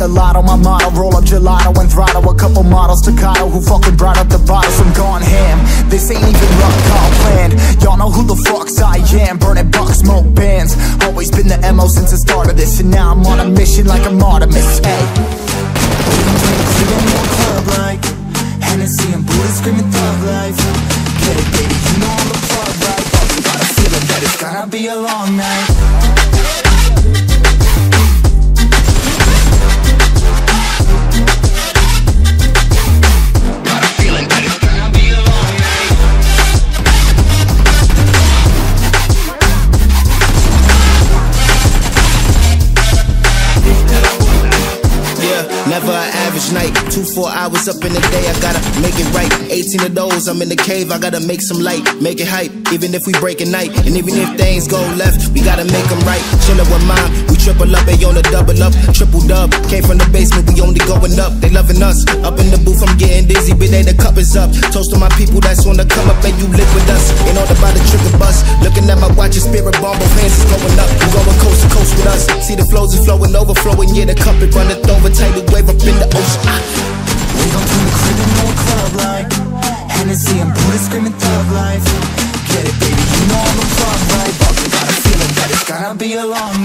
the lotto, my motto. Roll up gelato and throttle a couple models staccato who fucking brought up the bottles. I'm gone ham, this ain't even luck, all planned. Y'all know who the fucks I am. Burning bucks, smoke bands, always been the MO since the start of this. And now I'm on a mission like I'm Artemis. Hey, more club like Hennessy and Buddha screaming thug life. Get it baby, you know I'm the plug right. Fucking got a feeling that it's gonna be a long night. Never an average night, 2 4 hours up in the day, I gotta make it right. 18 of those, I'm in the cave, I gotta make some light, make it hype, even if we break a night. And even if things go left, we gotta make them right. Chillin' with mom, we triple up, they on the double up, triple dub. Came from the basement, we only going up, they loving us. Up in the booth, I'm getting dizzy, but they the cup is up. Toast to my people that's on the come up, and you live with us. Ain't all about the trigger bus, looking at my watch, your spirit bomb, both hands is going up. We going coast to coast with us, see the flows are flowing, overflowing, yeah, the cup it runneth over, tidal wave up in the ocean. We gon' turn the crib into a club like Hennessy and Buddha screaming thug life. Get it baby, you know I'm a plug right. Fucking got a feeling that it's gonna be a long